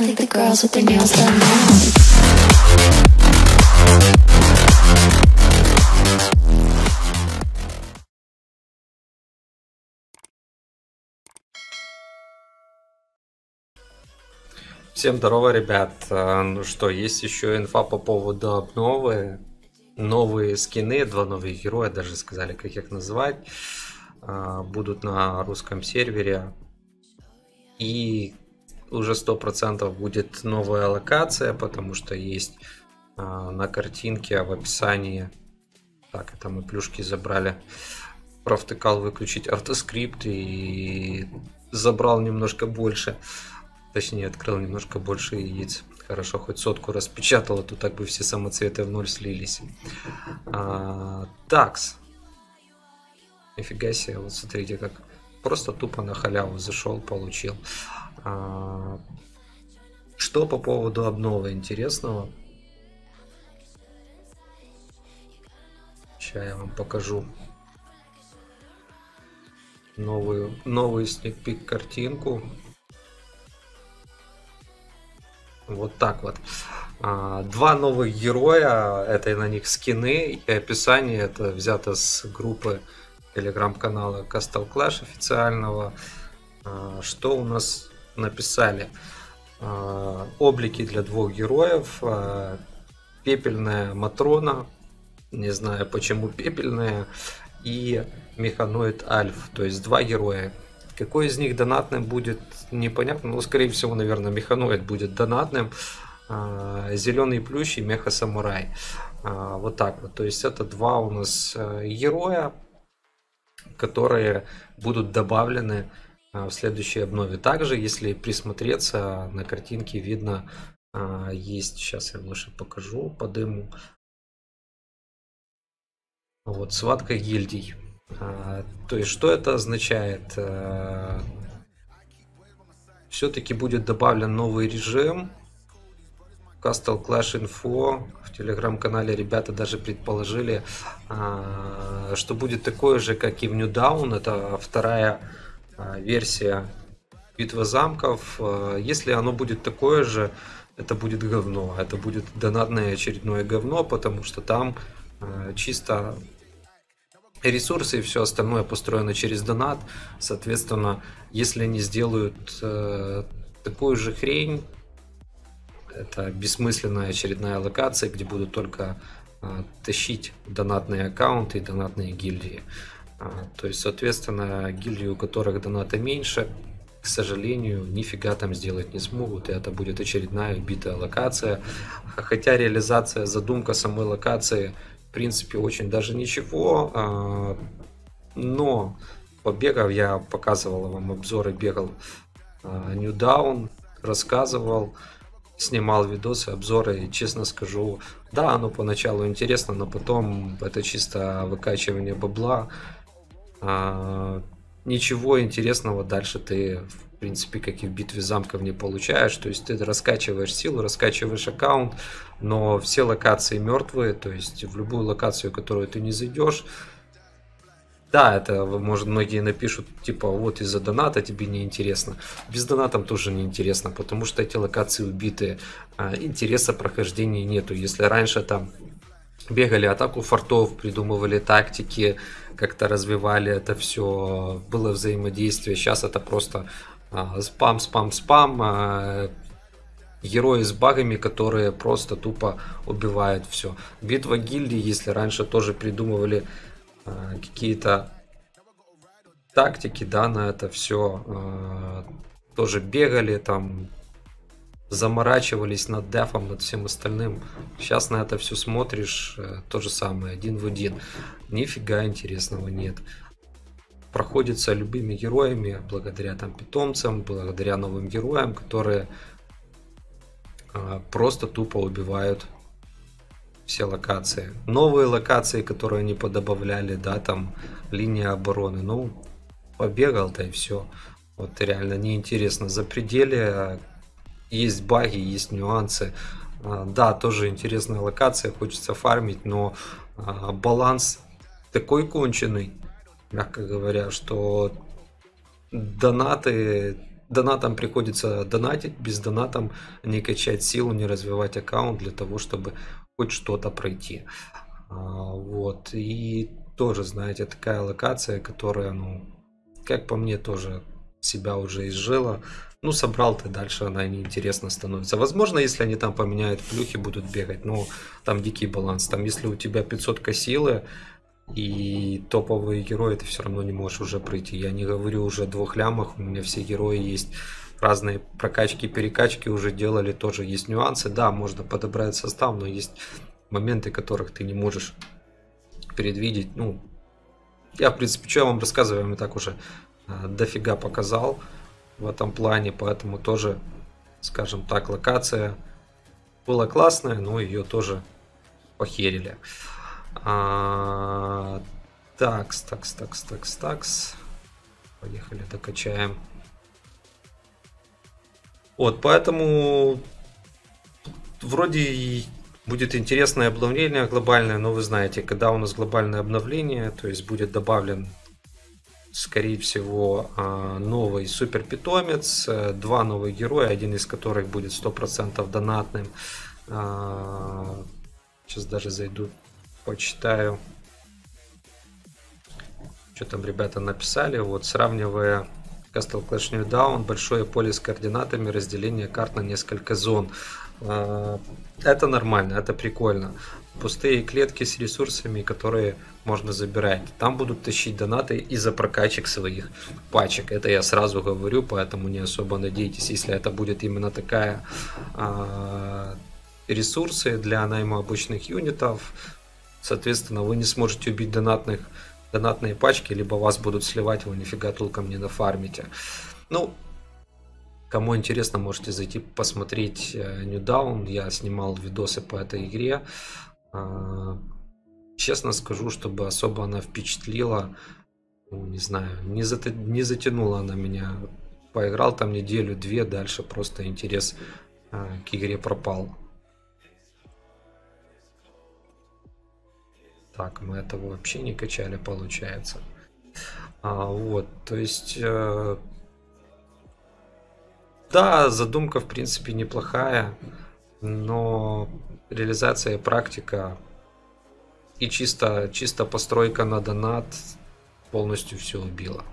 Всем здорово, ребят. Ну что, есть еще инфа по поводу обновы. Новые скины, два новых героя, даже сказали, как их назвать. Будут на русском сервере. И уже 100% будет новая локация, потому что есть на картинке в описании. Так, это мы плюшки забрали. Провтыкал выключить автоскрипт и забрал немножко больше. Точнее, открыл немножко больше яиц. Хорошо, хоть сотку распечатал, а то так бы все самоцветы в ноль слились. Такс. Нифига себе, вот смотрите, как просто тупо на халяву зашел, получил. Что по поводу обновы интересного? Сейчас я вам покажу новую снег пик картинку. Вот так вот. Два новых героя, это на них скины, и описание это взято с группы телеграм-канала Castle Clash официального. Что у нас написали? Облики для двух героев. Пепельная Матрона, не знаю почему пепельная, и механоид Альф, то есть два героя. Какой из них донатным будет, непонятно, но скорее всего, наверное, механоид будет донатным. Зеленый плющ и меха-самурай. Вот так вот. То есть это два у нас героя, которые будут добавлены в следующей обнове. Также, если присмотреться, на картинке видно, есть, сейчас я лучше покажу по дыму, вот схватка гильдий. То есть, что это означает? Все-таки будет добавлен новый режим. Castle Clash Info в телеграм-канале ребята даже предположили, что будет такое же, как и в New Dawn. Это вторая версия битвы замков. Если оно будет такое же, это будет говно. Это будет донатное очередное говно, потому что там чисто ресурсы и все остальное построено через донат. Соответственно, если они сделают такую же хрень, это бессмысленная очередная локация, где будут только тащить донатные аккаунты и донатные гильдии. То есть, соответственно, гильдии, у которых доната меньше, к сожалению, нифига там сделать не смогут. И это будет очередная убитая локация. Хотя реализация, задумка самой локации, в принципе, очень даже ничего, но побегав, я показывал вам обзоры, бегал New Dawn, рассказывал, снимал видосы, обзоры, и честно скажу, да, оно поначалу интересно, но потом это чисто выкачивание бабла, ничего интересного дальше ты, в принципе, как и в битве замков, не получаешь. То есть ты раскачиваешь силу, раскачиваешь аккаунт, но все локации мертвые. То есть в любую локацию, в которую ты не зайдешь, да, это, может, многие напишут, типа, вот из-за доната тебе не интересно. Без доната тоже не интересно, потому что эти локации убитые. Интереса прохождения нету. Если раньше там бегали атаку фортов, придумывали тактики, как-то развивали это все, было взаимодействие. Сейчас это просто спам, спам, спам. Герои с багами, которые просто тупо убивают все. Битва гильдии, если раньше тоже придумывали какие-то тактики, да, на это все, тоже бегали там, заморачивались над дефом, над всем остальным. Сейчас на это все смотришь, то же самое, один в один. Нифига интересного нет. Проходится любыми героями, благодаря там питомцам, благодаря новым героям, которые просто тупо убивают все локации. Новые локации, которые они подобавляли, да, там линия обороны, ну, побегал-то и все. Вот реально неинтересно. За пределы есть баги, есть нюансы. Да, тоже интересная локация, хочется фармить, но баланс такой конченый, мягко говоря, что донаты Донатом приходится донатить, без донатом не качать силу, не развивать аккаунт для того, чтобы хоть что-то пройти. Вот. И тоже, знаете, такая локация, которая, ну, как по мне, тоже себя уже изжила. Ну, собрал ты, дальше она неинтересно становится. Возможно, если они там поменяют плюхи, будут бегать, но там дикий баланс. Там, если у тебя 500 силы и топовые герои, ты все равно не можешь уже пройти. Я не говорю уже о 2 лямах, у меня все герои есть. Разные прокачки, перекачки уже делали, тоже есть нюансы. Да, можно подобрать состав, но есть моменты, которых ты не можешь предвидеть. Ну, я, в принципе, что я вам рассказываю, я так уже дофига показал в этом плане, поэтому тоже, скажем так, локация была классная, но ее тоже похерили. Такс. Поехали, докачаем. Вот, поэтому вроде будет интересное обновление глобальное, но вы знаете, когда у нас глобальное обновление, то есть будет добавлен, скорее всего, новый супер питомец, 2 новых героя, один из которых будет 100% донатным. Сейчас даже зайду, почитаю, что там ребята написали. Вот, сравнивая Castle Clash New Dawn, большое поле с координатами, разделение карт на несколько зон. Это нормально, это прикольно. Пустые клетки с ресурсами, которые можно забирать. Там будут тащить донаты из-за прокачек своих пачек. Это я сразу говорю, поэтому не особо надейтесь, если это будет именно такая ресурсы для найма обычных юнитов. Соответственно, вы не сможете убить донатные пачки, либо вас будут сливать, вы нифига толком не нафармите. Ну, кому интересно, можете зайти посмотреть New Dawn. Я снимал видосы по этой игре. Честно скажу, чтобы особо она впечатлила, ну, не знаю, не затянула она меня. Поиграл там неделю-две, дальше просто интерес к игре пропал. Так, мы этого вообще не качали, получается. Вот, то есть... да, задумка, в принципе, неплохая, но реализация, практика и чисто постройка на донат полностью все убила.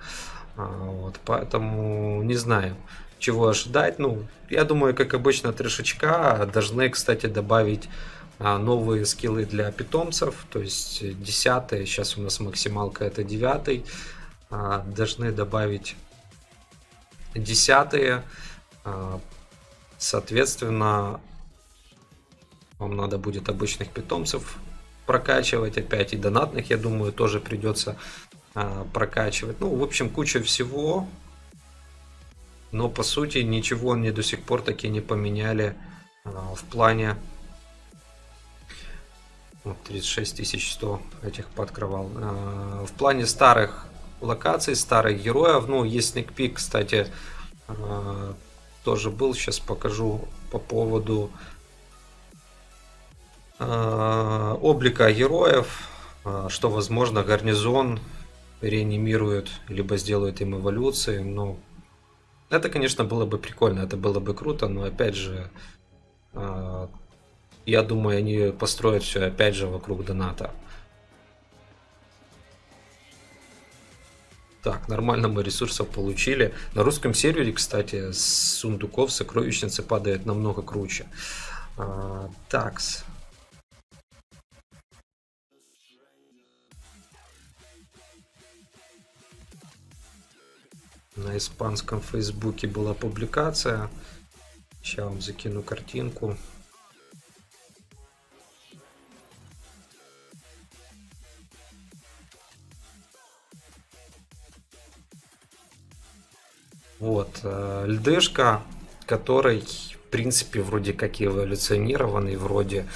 Вот, поэтому не знаю, чего ожидать. Ну, я думаю, как обычно, трешечка. Должны, кстати, добавить новые скиллы для питомцев, то есть 10-й, сейчас у нас максималка это 9-й, должны добавить 10-е, соответственно, вам надо будет обычных питомцев прокачивать опять, и донатных, я думаю, тоже придется прокачивать. Ну, в общем, куча всего, но по сути ничего они до сих пор таки не поменяли в плане. 36100 этих подкрывал. В плане старых локаций, старых героев, ну, есть Снег пик, кстати, тоже был. Сейчас покажу по поводу облика героев, что, возможно, гарнизон реанимирует, либо сделают им эволюции. Но это, конечно, было бы прикольно, это было бы круто, но, опять же, я думаю, они построят все опять же вокруг доната. Так, нормально мы ресурсов получили. На русском сервере, кстати, с сундуков сокровищницы падает намного круче. Такс. На испанском фейсбуке была публикация. Сейчас вам закину картинку. Вот, льдышка, который, в принципе, вроде как эволюционированный, вроде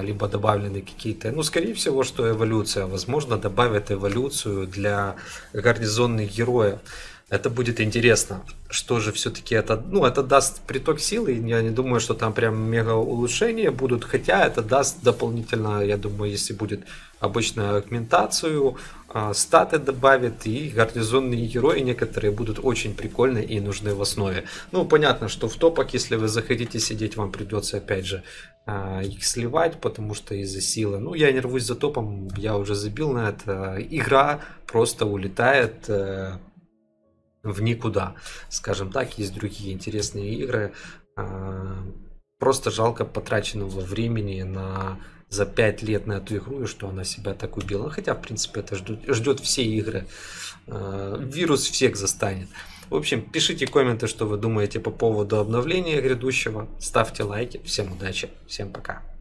либо добавлены какие-то, ну, скорее всего, что эволюция, возможно, добавят эволюцию для гарнизонных героев. Это будет интересно, что же все-таки это... Ну, это даст приток силы, я не думаю, что там прям мега улучшения будут, хотя это даст дополнительно, я думаю, если будет обычную агментацию, статы добавит, и гарнизонные герои некоторые будут очень прикольные и нужны в основе. Ну, понятно, что в топах, если вы захотите сидеть, вам придется опять же их сливать, потому что из-за силы. Ну, я не рвусь за топом, я уже забил на это. Игра просто улетает... в никуда, скажем так. Есть другие интересные игры, просто жалко потраченного времени на за 5 лет на эту игру, и что она себя так убила. Хотя в принципе это ждет все игры, вирус всех застанет. В общем, пишите комменты, что вы думаете по поводу обновления грядущего, ставьте лайки. Всем удачи, всем пока.